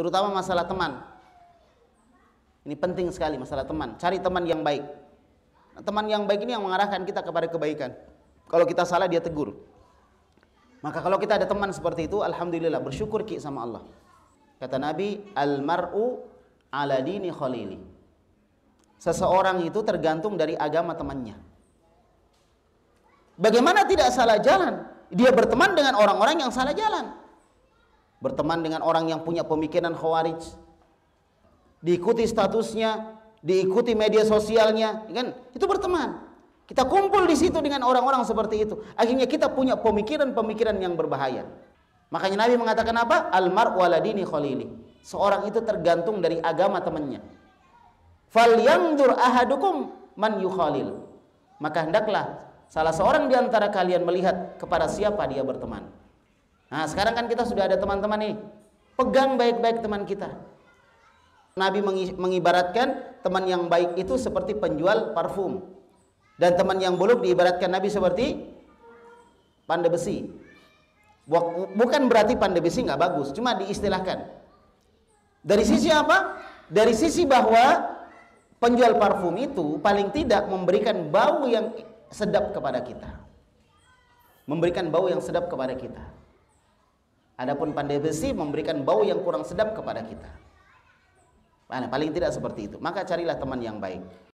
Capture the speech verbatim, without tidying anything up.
terutama masalah teman. Ini penting sekali masalah teman. Cari teman yang baik. Nah, teman yang baik ini yang mengarahkan kita kepada kebaikan. Kalau kita salah dia tegur. Maka kalau kita ada teman seperti itu, alhamdulillah, bersyukur ki sama Allah. Kata Nabi, al-mar'u ala dini khalili. Seseorang itu tergantung dari agama temannya. Bagaimana tidak salah jalan? Dia berteman dengan orang-orang yang salah jalan. Berteman dengan orang yang punya pemikiran khawarij. Diikuti statusnya, diikuti media sosialnya, kan? Itu berteman. Kita kumpul di situ dengan orang-orang seperti itu. Akhirnya kita punya pemikiran-pemikiran yang berbahaya. Makanya Nabi mengatakan apa? Al-mar'u ala dini khalili. Seorang itu tergantung dari agama temannya. Falyanzur ahadukum man yukhalil. Maka hendaklah salah seorang di antara kalian melihat kepada siapa dia berteman. Nah, sekarang kan kita sudah ada teman-teman nih. Pegang baik-baik teman kita. Nabi mengibaratkan teman yang baik itu seperti penjual parfum. Dan teman yang buruk diibaratkan Nabi seperti pandai besi. Bukan berarti pandai besi nggak bagus, cuma diistilahkan. Dari sisi apa? Dari sisi bahwa penjual parfum itu paling tidak memberikan bau yang sedap kepada kita, memberikan bau yang sedap kepada kita. Adapun pandai besi memberikan bau yang kurang sedap kepada kita. Nah, paling tidak seperti itu. Maka carilah teman yang baik.